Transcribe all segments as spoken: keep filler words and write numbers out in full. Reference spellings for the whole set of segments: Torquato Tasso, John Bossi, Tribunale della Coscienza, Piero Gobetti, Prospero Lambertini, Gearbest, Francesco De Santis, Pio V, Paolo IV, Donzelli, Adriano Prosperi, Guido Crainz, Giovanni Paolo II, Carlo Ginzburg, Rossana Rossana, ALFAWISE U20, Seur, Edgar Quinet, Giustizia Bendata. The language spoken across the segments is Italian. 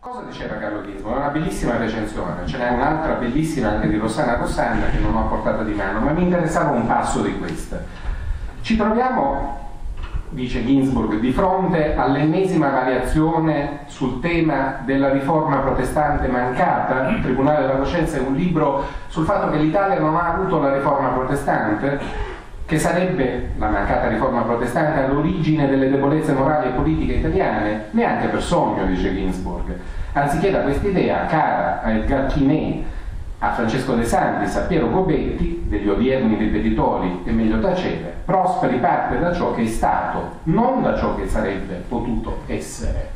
Cosa diceva Carlo Ginzburg? Una bellissima recensione, ce n'è un'altra bellissima anche di Rossana Rossana che non ho portata di mano, ma mi interessava un passo di questa. Ci troviamo, dice Ginzburg, di fronte all'ennesima variazione sul tema della riforma protestante mancata. Il Tribunale della Coscienza è un libro sul fatto che l'Italia non ha avuto la riforma protestante, che sarebbe la mancata riforma protestante all'origine delle debolezze morali e politiche italiane, neanche per sogno, dice Ginzburg. Anziché da quest'idea cara a Edgar Quinet, a Francesco De Santis, a Piero Gobetti, degli odierni ripetitori e meglio tacere, Prosperi parte da ciò che è stato, non da ciò che sarebbe potuto essere.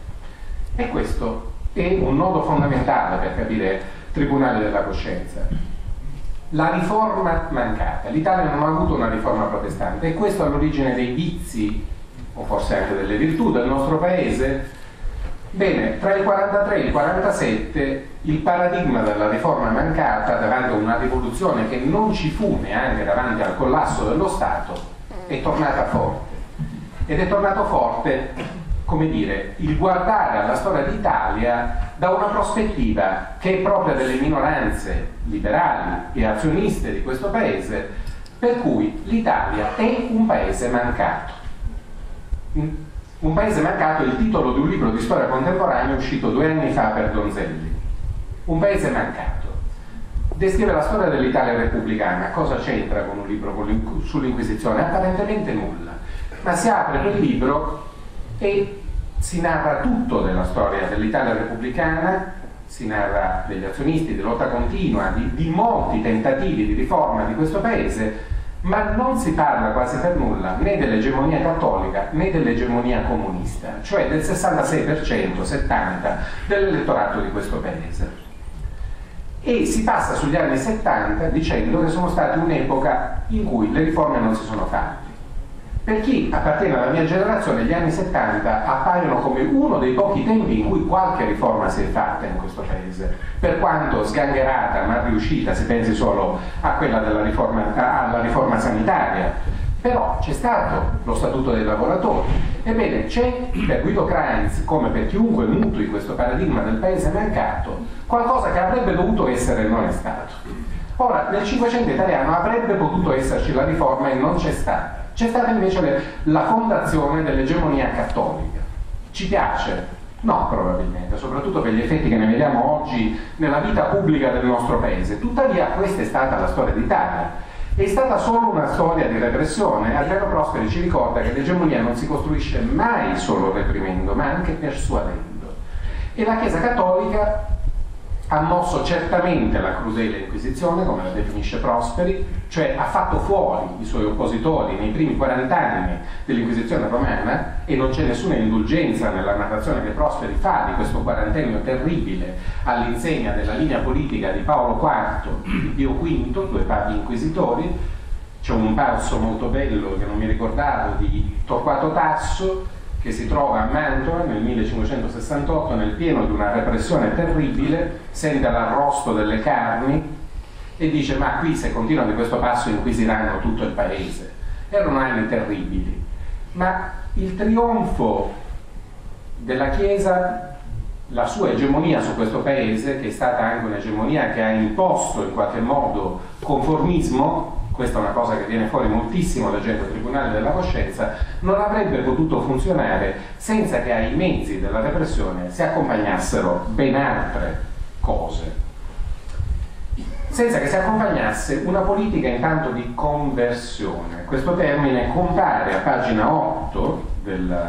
E questo è un nodo fondamentale per capire Tribunale della Coscienza. La riforma mancata. L'Italia non ha avuto una riforma protestante e questo è all'origine dei vizi, o forse anche delle virtù, del nostro paese. Bene, tra il quarantatré e il quarantasette il paradigma della riforma mancata davanti a una rivoluzione che non ci fu neanche davanti al collasso dello Stato è tornata forte, ed è tornato forte, come dire, il guardare alla storia d'Italia da una prospettiva che è propria delle minoranze liberali e azioniste di questo paese, per cui l'Italia è un paese mancato. Un paese mancato è il titolo di un libro di storia contemporanea uscito due anni fa per Donzelli. Un paese mancato. Descrive la storia dell'Italia repubblicana. Cosa c'entra con un libro sull'Inquisizione? Apparentemente nulla. Ma si apre quel libro e si narra tutto della storia dell'Italia repubblicana, si narra degli azionisti, di lotta continua, di, di molti tentativi di riforma di questo paese, ma non si parla quasi per nulla né dell'egemonia cattolica né dell'egemonia comunista, cioè del sessantasei per cento settanta per cento dell'elettorato di questo paese. E si passa sugli anni settanta dicendo che sono state un'epoca in cui le riforme non si sono fatte. Per chi appartiene alla mia generazione, gli anni settanta appaiono come uno dei pochi tempi in cui qualche riforma si è fatta in questo paese, per quanto sgangherata ma riuscita, se pensi solo a quella della riforma, alla riforma sanitaria. Però c'è stato lo Statuto dei lavoratori. Ebbene, c'è per Guido Crainz, come per chiunque mutui questo paradigma del paese mancato, qualcosa che avrebbe dovuto essere e non è stato. Ora, nel Cinquecento italiano avrebbe potuto esserci la riforma e non c'è stata. C'è stata invece la fondazione dell'egemonia cattolica. Ci piace? No, probabilmente, soprattutto per gli effetti che ne vediamo oggi nella vita pubblica del nostro paese. Tuttavia questa è stata la storia d'Italia. È stata solo una storia di repressione. Adriano Prosperi ci ricorda che l'egemonia non si costruisce mai solo reprimendo, ma anche persuadendo. E la Chiesa Cattolica ha mosso certamente la crudele Inquisizione, come la definisce Prosperi, cioè ha fatto fuori i suoi oppositori nei primi quaranta anni dell'Inquisizione romana, e non c'è nessuna indulgenza nella narrazione che Prosperi fa di questo quarantennio terribile all'insegna della linea politica di Paolo quarto e di Pio quinto, due papi inquisitori. C'è un passo molto bello che non mi ricordavo di Torquato Tasso, che si trova a Mantova nel millecinquecentosessantotto nel pieno di una repressione terribile, sente l'arrosto delle carni e dice: ma qui se continuano di questo passo inquisiranno tutto il paese. Erano anni terribili, ma il trionfo della Chiesa, la sua egemonia su questo paese, che è stata anche un'egemonia che ha imposto in qualche modo conformismo. Questa è una cosa che viene fuori moltissimo leggendo il Tribunale della Coscienza. Non avrebbe potuto funzionare senza che ai mezzi della repressione si accompagnassero ben altre cose, senza che si accompagnasse una politica intanto di conversione. Questo termine compare a pagina otto della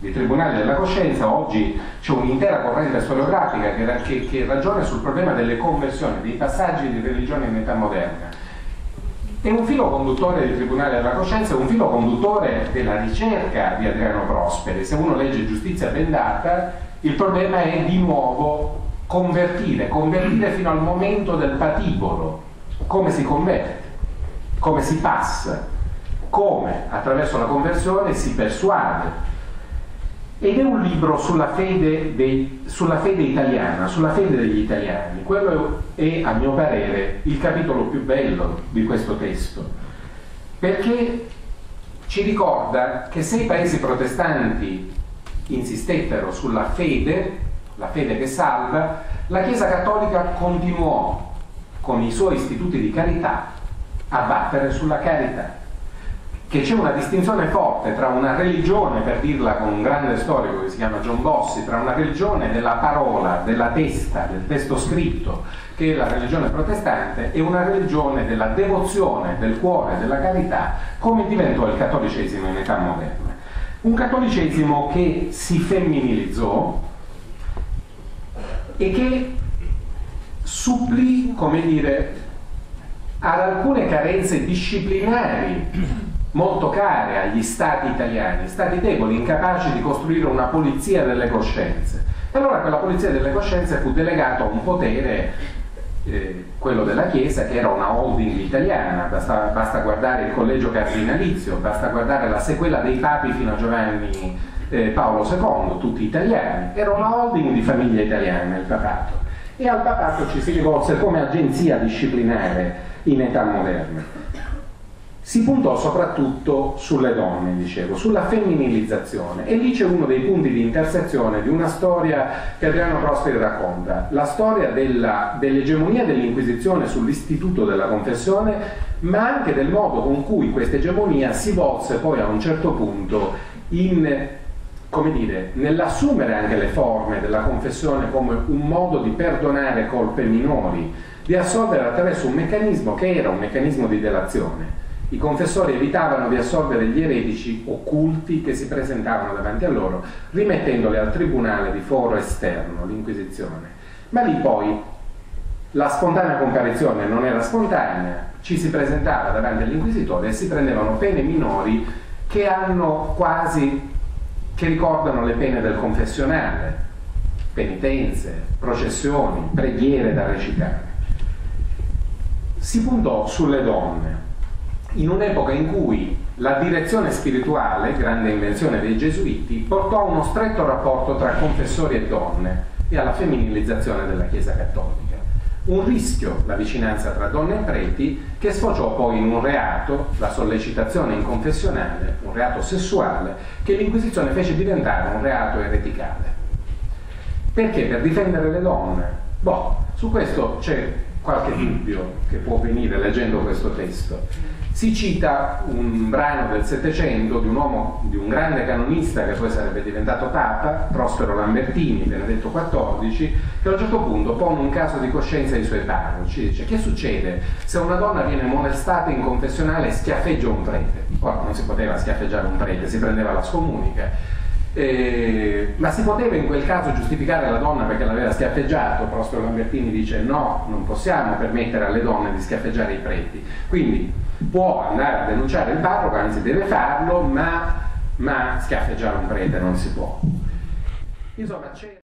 Il Tribunale della Coscienza. Oggi c'è un'intera corrente storiografica che, che, che ragiona sul problema delle conversioni, dei passaggi di religione in età moderna. È un filo conduttore del Tribunale della Coscienza, è un filo conduttore della ricerca di Adriano Prosperi. Se uno legge Giustizia Bendata, il problema è di nuovo convertire, convertire fino al momento del patibolo. Come si converte? Come si passa? Come attraverso la conversione si persuade? Ed è un libro sulla fede, dei, sulla fede italiana, sulla fede degli italiani. Quello è, a mio parere, il capitolo più bello di questo testo, perché ci ricorda che se i paesi protestanti insistettero sulla fede, la fede che salva, la Chiesa Cattolica continuò con i suoi istituti di carità a battere sulla carità. Che c'è una distinzione forte tra una religione, per dirla con un grande storico che si chiama John Bossi, tra una religione della parola, della testa, del testo scritto, che è la religione protestante, e una religione della devozione, del cuore, della carità, come diventò il cattolicesimo in età moderna. Un cattolicesimo che si femminilizzò e che supplì, come dire, ad alcune carenze disciplinari molto care agli stati italiani, stati deboli, incapaci di costruire una polizia delle coscienze. E allora quella polizia delle coscienze fu delegata a un potere, eh, quello della Chiesa, che era una holding italiana. Basta, basta guardare il collegio cardinalizio, basta guardare la sequela dei papi fino a Giovanni eh, Paolo secondo, tutti italiani. Era una holding di famiglie italiane, il papato. E al papato ci si rivolse come agenzia disciplinare in età moderna. Si puntò soprattutto sulle donne, dicevo, sulla femminilizzazione, e lì c'è uno dei punti di intersezione di una storia che Adriano Prosperi racconta, la storia dell'egemonia dell dell'Inquisizione sull'istituto della confessione, ma anche del modo con cui questa egemonia si volse poi a un certo punto in, come dire, nell'assumere anche le forme della confessione come un modo di perdonare colpe minori, di assolvere attraverso un meccanismo che era un meccanismo di delazione. I confessori evitavano di assolvere gli eretici occulti che si presentavano davanti a loro, rimettendoli al tribunale di foro esterno, l'Inquisizione. Ma lì poi la spontanea comparizione non era spontanea, ci si presentava davanti all'inquisitore e si prendevano pene minori che hanno quasi, che ricordano le pene del confessionale, penitenze, processioni, preghiere da recitare. Si puntò sulle donne. In un'epoca in cui la direzione spirituale, grande invenzione dei Gesuiti, portò a uno stretto rapporto tra confessori e donne e alla femminilizzazione della Chiesa Cattolica. Un rischio, la vicinanza tra donne e preti, che sfociò poi in un reato, la sollecitazione in confessionale, un reato sessuale, che l'Inquisizione fece diventare un reato ereticale. Perché? Per difendere le donne? Boh, su questo c'è qualche dubbio che può venire leggendo questo testo. Si cita un brano del Settecento di un uomo, di un grande canonista che poi sarebbe diventato Papa, Prospero Lambertini, Benedetto quattordici, che a un certo punto pone un caso di coscienza ai suoi parroci. Dice: che succede se una donna viene molestata in confessionale e schiaffeggia un prete? Ora, non si poteva schiaffeggiare un prete, si prendeva la scomunica. Eh, ma si poteva in quel caso giustificare la donna perché l'aveva schiaffeggiato? Prospero Lambertini dice: no, non possiamo permettere alle donne di schiaffeggiare i preti. Quindi può andare a denunciare il parroco, anzi deve farlo, ma, ma schiaffeggiare un prete non si può. Insomma, c'è